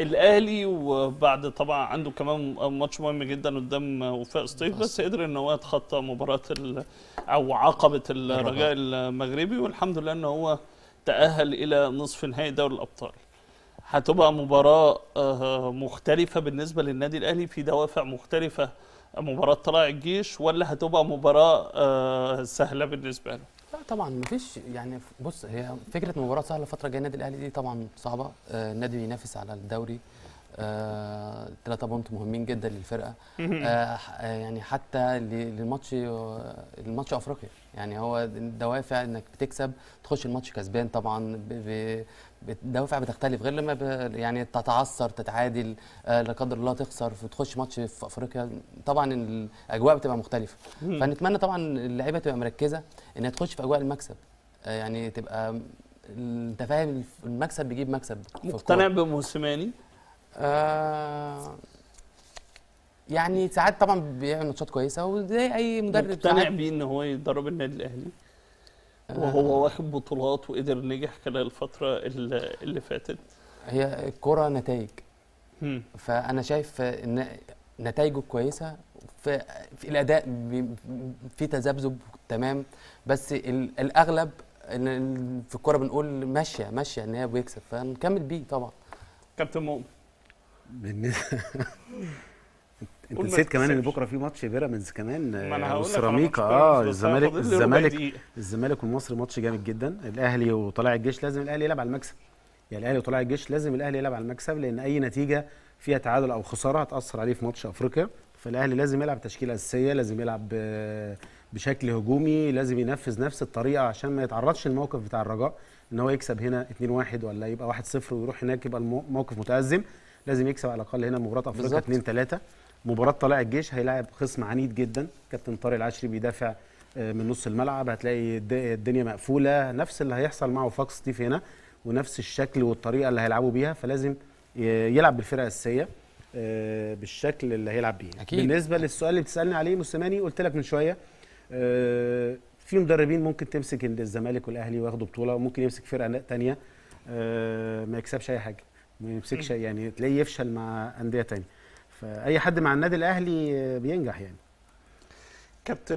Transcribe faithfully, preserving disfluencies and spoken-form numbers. الاهلي، وبعد طبعا عنده كمان ماتش مهم جدا قدام وفاق سطيف، بس قدر ان هو يتخطى مباراه او عقبه الرجاء المغربي، والحمد لله ان هو تاهل الى نصف نهائي دوري الابطال. هتبقى مباراه مختلفه بالنسبه للنادي الاهلي، في دوافع مختلفه مباراه طلائع الجيش، ولا هتبقى مباراه سهله بالنسبه له؟ لا طبعا مفيش، يعني بص، هي فكره مباراه سهله الفتره الجايه النادي الاهلي دي طبعا صعبه. آه النادي بينافس على الدوري، آه ثلاثه بونت مهمين جدا للفرقه، آه يعني حتى للماتش الماتش افريقيا، يعني هو دوافع انك بتكسب تخش الماتش كسبان، طبعا دوافع بتختلف غير لما يعني تتعثر تتعادل، آه لا قدر الله تخسر فتخش ماتش في افريقيا، طبعا الاجواء بتبقى مختلفه. فنتمنى طبعا اللعيبه تبقى مركزه انها تخش في اجواء المكسب، آه يعني تبقى انت فاهم المكسب بيجيب مكسب. مقتنع بموسيماني؟ آه يعني ساعات طبعا بيعمل ماتشات كويسه وزي اي مدرب. مقتنع بيه ان هو يدرب النادي الاهلي وهو واخد بطولات وقدر نجح خلال الفتره اللي فاتت؟ هي الكره نتائج، فانا شايف ان نتائجه كويسه في الاداء، في تذبذب تمام، بس الاغلب ان في الكره بنقول ماشيه ماشيه ان هي بيكسب، فنكمل بيه طبعا. كابتن مؤمن، بالنسبه انت نسيت كمان ان بكره في ماتش بيراميدز كمان السيراميكا، اه الزمالك الزمالك الزمالك والمصري ماتش جامد جدا. الاهلي وطلائع الجيش لازم الاهلي يلعب على المكسب، يعني الاهلي وطلائع الجيش لازم الاهلي يلعب على المكسب، لان اي نتيجه فيها تعادل او خساره هتاثر عليه في ماتش افريقيا. فالاهلي لازم يلعب تشكيله اساسيه، لازم يلعب بشكل هجومي، لازم ينفذ نفس الطريقه عشان ما يتعرضش للموقف بتاع الرجاء ان هو يكسب هنا اتنين واحد ولا يبقى واحد صفر ويروح هناك يبقى الموقف متأزم. لازم يكسب على الاقل هنا مباراه افريقيا اتنين تلاتة. مباراه طلائع الجيش هيلاعب خصم عنيد جدا، كابتن طارق العشري بيدافع من نص الملعب، هتلاقي الدنيا مقفوله، نفس اللي هيحصل مع وفاق سطيف هنا ونفس الشكل والطريقه اللي هيلعبوا بيها، فلازم يلعب بالفرقه الاساسيه بالشكل اللي هيلعب بيه. أكيد. بالنسبه للسؤال اللي بتسالني عليه موسيماني، قلت لك من شويه في مدربين ممكن تمسك الزمالك والاهلي وياخدوا بطوله، وممكن يمسك فرقه ثانيه ما يكسبش اي حاجه، ما يمسكش، يعني تلاقيه يفشل مع انديه ثانيه. فاي حد مع النادي الاهلي بينجح يعني. كابتن